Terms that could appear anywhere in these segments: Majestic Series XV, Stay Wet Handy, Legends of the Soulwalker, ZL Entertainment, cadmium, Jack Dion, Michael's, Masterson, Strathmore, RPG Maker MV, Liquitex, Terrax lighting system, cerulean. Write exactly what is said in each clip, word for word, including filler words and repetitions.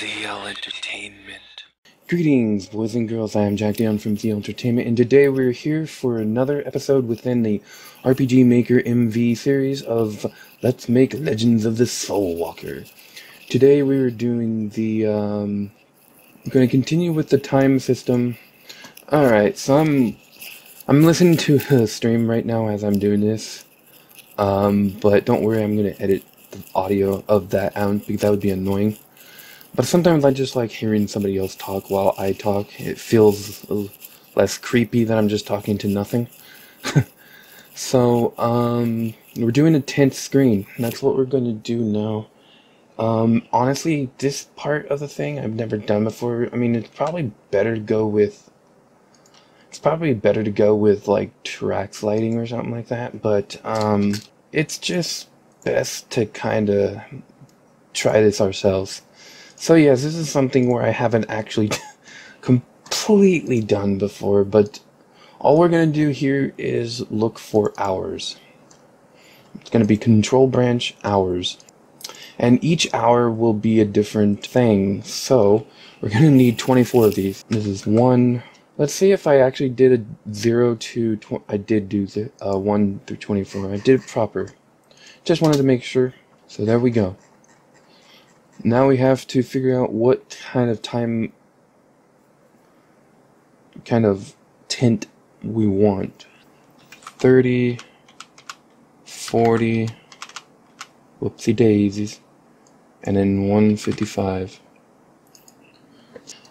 Z L Entertainment. Greetings, boys and girls. I am Jack Dion from Z L Entertainment, and today we're here for another episode within the R P G Maker M V series of Let's Make Legends of the Soulwalker. Today we are doing the, um, we're going to continue with the time system. Alright, so I'm, I'm listening to the stream right now as I'm doing this, um, but don't worry, I'm going to edit the audio of that out because that would be annoying. But sometimes I just like hearing somebody else talk while I talk. It feels less creepy than I'm just talking to nothing. So, um, we're doing a tenth screen. That's what we're going to do now. Um, honestly, this part of the thing I've never done before. I mean, it's probably better to go with... It's probably better to go with, like, Terrax lighting or something like that. But, um, it's just best to kind of try this ourselves. So yes, this is something where I haven't actually completely done before, but all we're going to do here is look for hours. It's going to be control branch hours. And each hour will be a different thing, so we're going to need twenty-four of these. This is one. Let's see if I actually did a zero to twenty. I did do the, uh, one through twenty-four. I did it proper. Just wanted to make sure. So there we go. Now we have to figure out what kind of time, kind of tint we want. thirty, forty, whoopsie daisies, and then one fifty-five.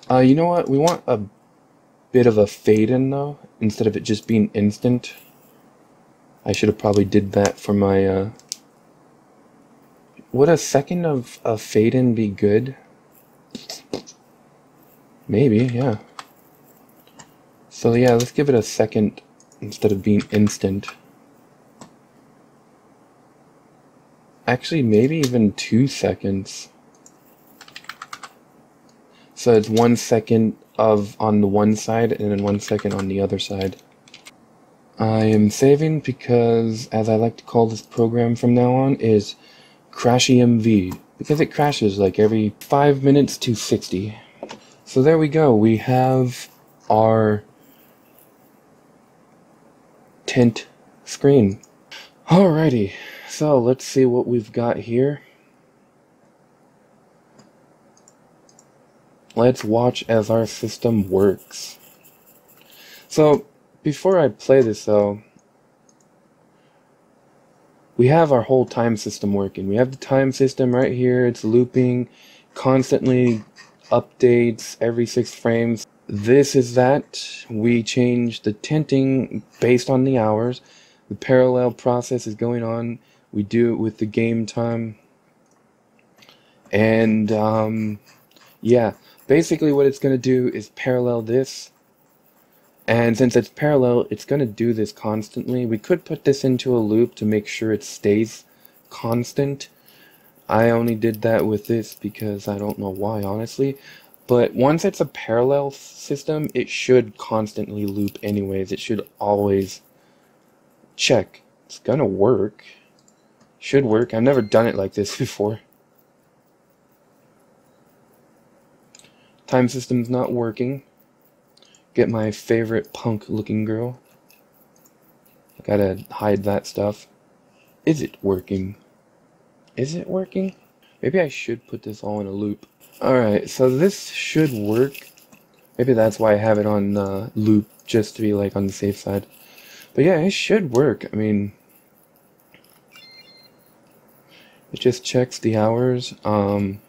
Uh, you know what? We want a bit of a fade in though, instead of it just being instant. I should have probably did that for my, uh, would a second of a fade-in be good? Maybe, yeah. So yeah, let's give it a second instead of being instant. Actually, maybe even two seconds. So it's one second of on the one side and then one second on the other side. I am saving because, as I like to call this program from now on, is Crashy M V, because it crashes like every five minutes to sixty. So there we go, we have our tint screen. Alrighty, so let's see what we've got here. Let's watch as our system works. So before I play this though, we have our whole time system working. We have the time system right here. It's looping, constantly updates every six frames. This is that. We change the tinting based on the hours. The parallel process is going on. We do it with the game time. And um, yeah, basically what it's going to do is parallel this. And since it's parallel, it's going to do this constantly. We could put this into a loop to make sure it stays constant. I only did that with this because I don't know why, honestly. But once it's a parallel system, it should constantly loop anyways. It should always check. It's going to work. Should work. I've never done it like this before. Time system's not working. Get my favorite punk looking girl. I gotta hide that stuff. Is it working? Is it working? Maybe I should put this all in a loop. Alright, so this should work. Maybe that's why I have it on uh, loop, just to be like on the safe side. But yeah, it should work. I mean, it just checks the hours. Um,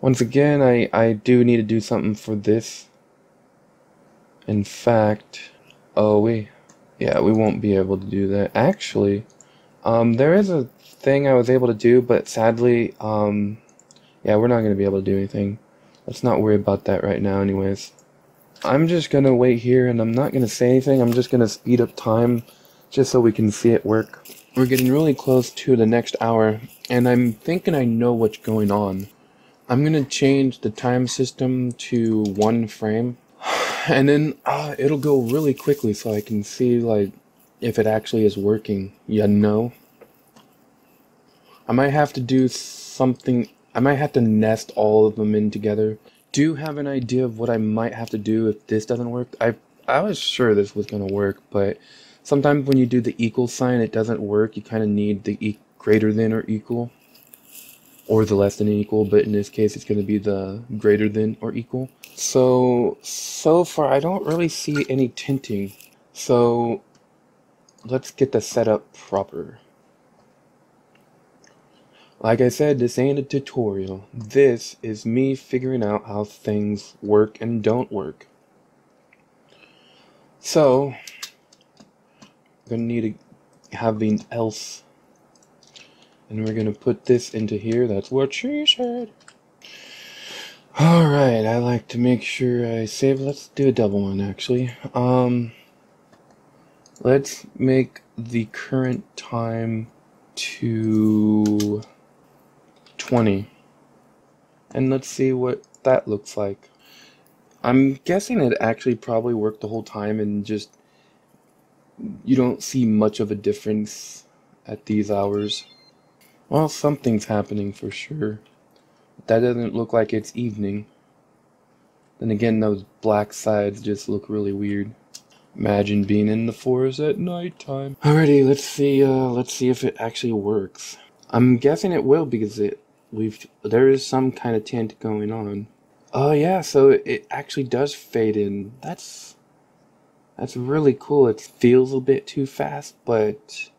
Once again, I, I do need to do something for this. In fact, oh we, yeah, we won't be able to do that. Actually, um, there is a thing I was able to do, but sadly, um, yeah, we're not going to be able to do anything. Let's not worry about that right now anyways. I'm just going to wait here, and I'm not going to say anything. I'm just going to speed up time, just so we can see it work. We're getting really close to the next hour, and I'm thinking I know what's going on. I'm gonna change the time system to one frame, and then uh, it'll go really quickly, so I can see like if it actually is working. You know. I might have to do something. I might have to nest all of them in together. Do you have an idea of what I might have to do if this doesn't work? I I was sure this was going to work, but sometimes when you do the equal sign, it doesn't work. You kind of need the e greater than or equal, or the less than equal, but in this case, it's going to be the greater than or equal. So, so far, I don't really see any tinting. So, let's get the setup proper. Like I said, this ain't a tutorial. This is me figuring out how things work and don't work. So, I'm going to need to have the else. And we're going to put this into here. That's what she said. Alright, I like to make sure I save. Let's do a double one, actually. Um, let's make the current time to twenty. And let's see what that looks like. I'm guessing it actually probably worked the whole time and just you don't see much of a difference at these hours. Well, something's happening for sure. That doesn't look like it's evening. Then again, those black sides just look really weird. Imagine being in the forest at nighttime. Alrighty, let's see. Uh, let's see if it actually works. I'm guessing it will because it we've there is some kind of tint going on. Oh yeah, so it actually does fade in. That's that's really cool. It feels a bit too fast, but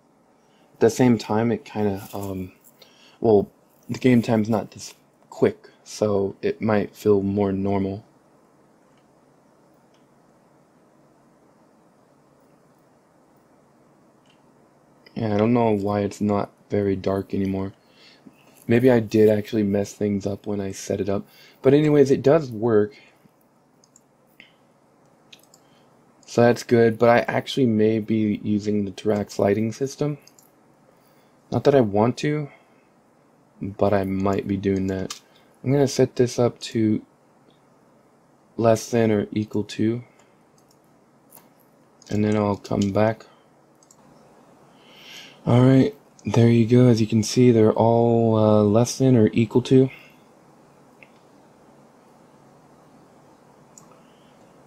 at the same time, it kind of, um, well, the game time's not this quick, so it might feel more normal. Yeah, I don't know why it's not very dark anymore. Maybe I did actually mess things up when I set it up. But anyways, it does work. So that's good, but I actually may be using the Terrax lighting system. Not that I want to, but I might be doing that. I'm going to set this up to less than or equal to, and then I'll come back. Alright, there you go. As you can see, they're all uh, less than or equal to.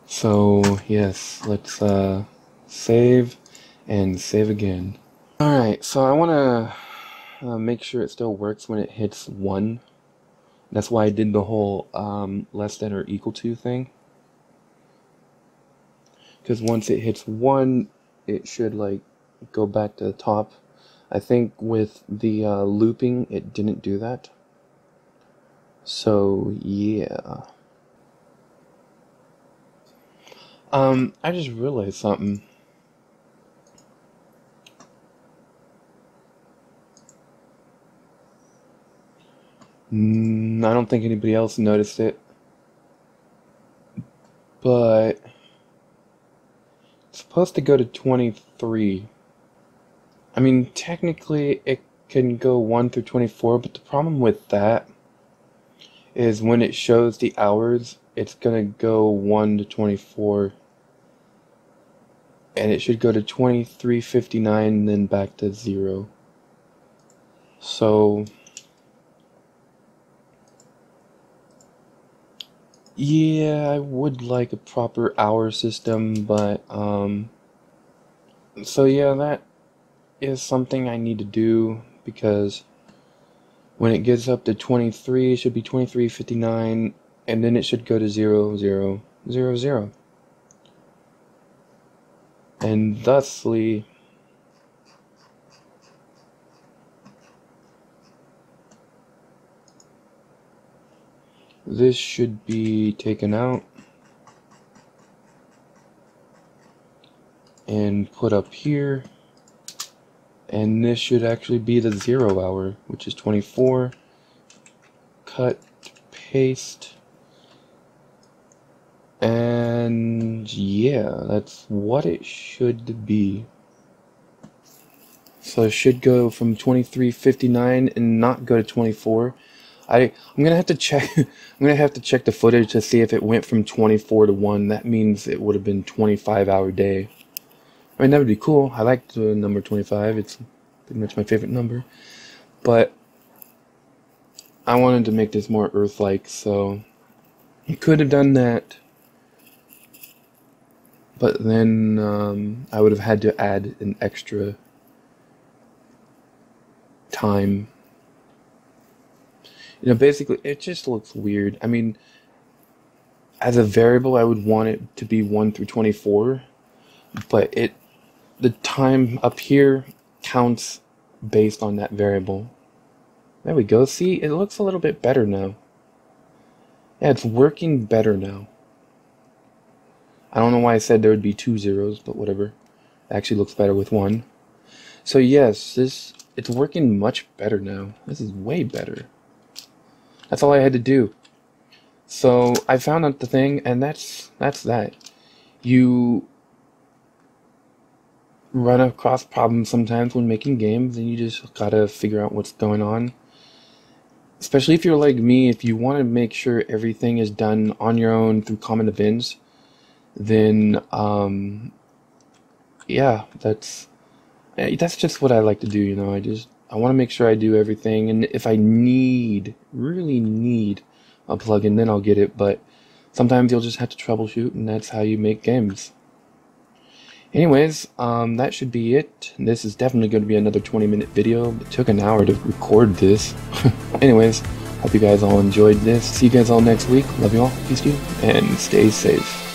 So, yes, let's uh, save and save again. Alright, so I want to uh, make sure it still works when it hits one. That's why I did the whole um, less than or equal to thing. Because once it hits one, it should like go back to the top. I think with the uh, looping, it didn't do that. So, yeah. Um, I just realized something. Mm, I don't think anybody else noticed it, but it's supposed to go to twenty-three. I mean, technically it can go one through twenty-four, but the problem with that is when it shows the hours, it's gonna go one to twenty-four, and it should go to twenty-three fifty-nine, then back to zero. So yeah, I would like a proper hour system, but, um, so yeah, that is something I need to do, because when it gets up to twenty-three, it should be twenty-three fifty-nine, and then it should go to zero zero zero zero. And thusly, this should be taken out and put up here, and this should actually be the zero hour, which is twenty-four. Cut, paste, and yeah, that's what it should be. So it should go from twenty-three fifty-nine and not go to twenty-four. I, I'm gonna have to check. I'm gonna have to check the footage to see if it went from twenty-four to one. That means it would have been twenty-five hour day. I mean, that would be cool. I like the number twenty-five. It's pretty much my favorite number. But I wanted to make this more Earth-like, so I could have done that, but then um, I would have had to add an extra time. You know, basically, it just looks weird. I mean, as a variable, I would want it to be one through twenty-four, but it the time up here counts based on that variable. There we go. See, it looks a little bit better now. Yeah, it's working better now. I don't know why I said there would be two zeros, but whatever. It actually looks better with one. So yes, this it's working much better now. This is way better. That's all I had to do. So I found out the thing, and that's that's that. You run across problems sometimes when making games, and you just gotta figure out what's going on. Especially if you're like me, if you want to make sure everything is done on your own through common events, then um, yeah, that's that's just what I like to do. You know, I just I want to make sure I do everything, and if I need really need. I'll plug in, then I'll get it, but sometimes you'll just have to troubleshoot, and that's how you make games. Anyways, um, that should be it. This is definitely going to be another twenty minute video. It took an hour to record this. Anyways, hope you guys all enjoyed this. See you guys all next week. Love you all. Peace to you, and stay safe.